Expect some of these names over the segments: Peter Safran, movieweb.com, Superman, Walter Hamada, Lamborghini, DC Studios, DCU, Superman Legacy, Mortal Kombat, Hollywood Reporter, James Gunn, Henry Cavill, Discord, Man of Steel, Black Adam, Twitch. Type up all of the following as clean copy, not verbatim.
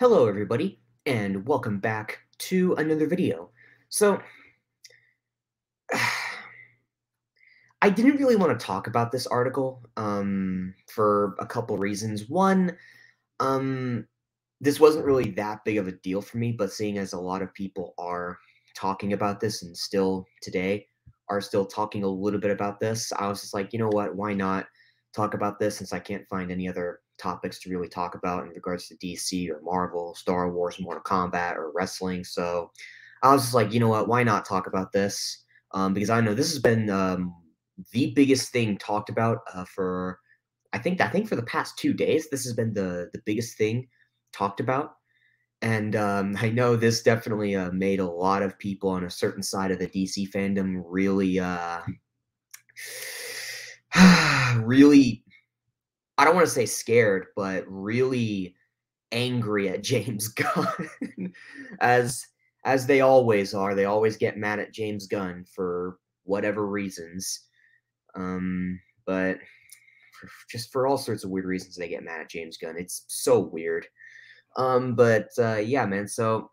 Hello everybody, and welcome back to another video. So, I didn't really want to talk about this article for a couple reasons. One, this wasn't really that big of a deal for me, but seeing as a lot of people are talking about this and still today are still talking a little bit about this, I was just like, you know what, why not talk about this since I can't find any other topics to really talk about in regards to DC or Marvel, Star Wars, Mortal Kombat, or wrestling. So I was just like, you know what, why not talk about this? Because I know this has been the biggest thing talked about for, I think for the past 2 days, this has been the biggest thing talked about. And I know this definitely made a lot of people on a certain side of the DC fandom really, really, I don't want to say scared, but really angry at James Gunn, as they always are. They always get mad at James Gunn for whatever reasons, but just for all sorts of weird reasons they get mad at James Gunn. It's so weird, yeah, man. So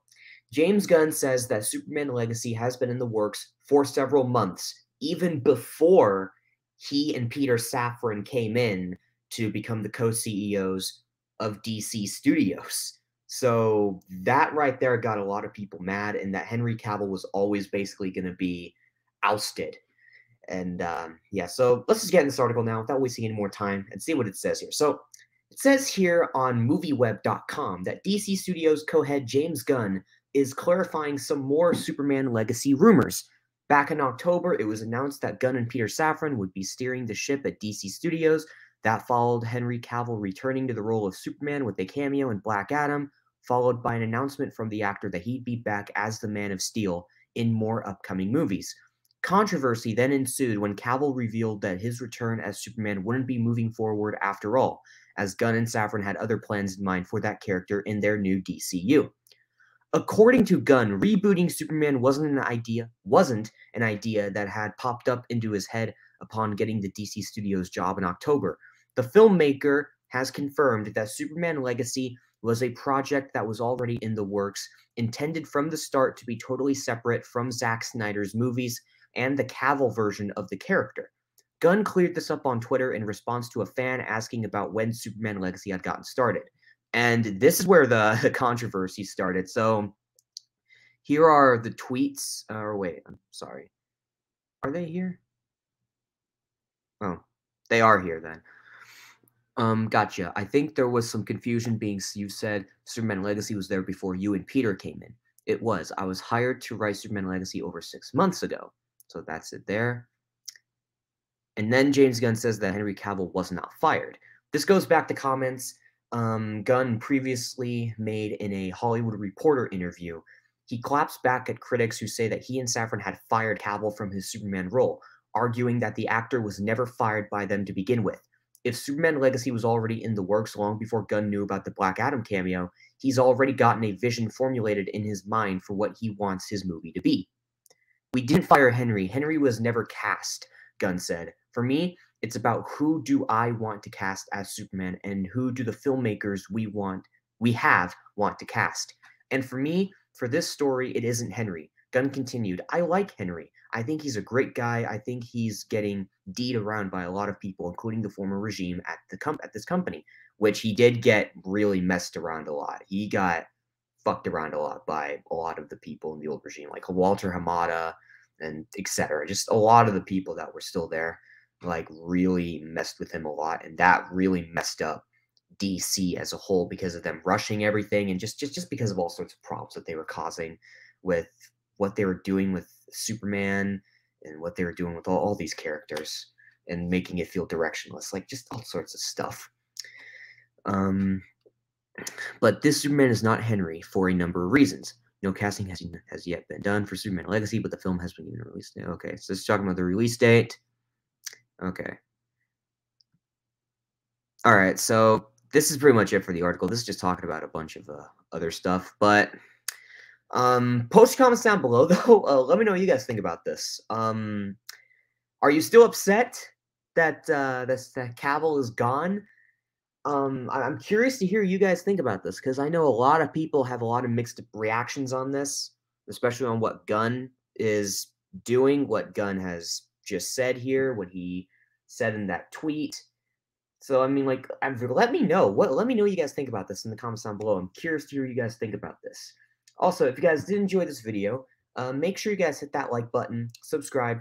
James Gunn says that Superman Legacy has been in the works for several months, even before he and Peter Safran came in to become the co-CEOs of DC Studios. So that right there got a lot of people mad, and that Henry Cavill was always basically going to be ousted. And yeah, so let's just get in this article now without wasting any more time and see what it says here. So it says here on movieweb.com that DC Studios co-head James Gunn is clarifying some more Superman Legacy rumors. Back in October, it was announced that Gunn and Peter Safran would be steering the ship at DC Studios. That followed Henry Cavill returning to the role of Superman with a cameo in Black Adam, followed by an announcement from the actor that he'd be back as the Man of Steel in more upcoming movies. Controversy then ensued when Cavill revealed that his return as Superman wouldn't be moving forward after all, as Gunn and Safran had other plans in mind for that character in their new DCU. According to Gunn, rebooting Superman wasn't an idea that had popped up into his head upon getting the DC Studios job in October. The filmmaker has confirmed that Superman Legacy was a project that was already in the works, intended from the start to be totally separate from Zack Snyder's movies and the Cavill version of the character. Gunn cleared this up on Twitter in response to a fan asking about when Superman Legacy had gotten started. And this is where the controversy started. So here are the tweets. Wait, I'm sorry. Are they here? Oh, they are here then. Gotcha. I think there was some confusion being you said Superman Legacy was there before you and Peter came in. It was. I was hired to write Superman Legacy over 6 months ago. So that's it there. And then James Gunn says that Henry Cavill was not fired. This goes back to comments Gunn previously made in a Hollywood Reporter interview. He claps back at critics who say that he and Safran had fired Cavill from his Superman role, arguing that the actor was never fired by them to begin with. If Superman Legacy was already in the works long before Gunn knew about the Black Adam cameo, he's already gotten a vision formulated in his mind for what he wants his movie to be. We didn't fire Henry. Henry was never cast, Gunn said. For me, it's about who do I want to cast as Superman and who do the filmmakers we want to cast. And for me, for this story, it isn't Henry. Gunn continued, I like Henry. I think he's a great guy. I think he's getting D'd around by a lot of people, including the former regime at this company, which he did get really messed around a lot. He got fucked around a lot by a lot of the people in the old regime, like Walter Hamada and etc. Just a lot of the people that were still there, like, really messed with him a lot, and that really messed up DC as a whole because of them rushing everything and just because of all sorts of problems that they were causing with what they were doing with Superman and what they were doing with all these characters and making it feel directionless, like just all sorts of stuff. But this Superman is not Henry for a number of reasons. No casting has yet been done for Superman Legacy, but the film has been given a release date. Okay, so it's talking about the release date. Okay. All right, so this is pretty much it for the article. This is just talking about a bunch of other stuff, but post comments down below, though. Let me know what you guys think about this. Are you still upset that Cavill is gone? I'm curious to hear you guys think about this, because I know a lot of people have a lot of mixed reactions on this, especially on what Gunn is doing, what Gunn has just said here, what he said in that tweet. So, I mean, like, let me know. Let me know what you guys think about this in the comments down below. I'm curious to hear what you guys think about this. Also, if you guys did enjoy this video, make sure you guys hit that like button, subscribe,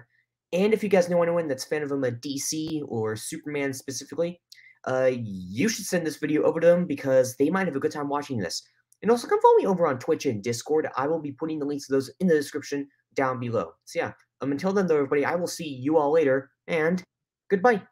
and if you guys know anyone that's a fan of a DC or Superman specifically, you should send this video over to them, because they might have a good time watching this. And also, come follow me over on Twitch and Discord. I will be putting the links to those in the description down below. So yeah, until then, though, everybody, I will see you all later, and goodbye.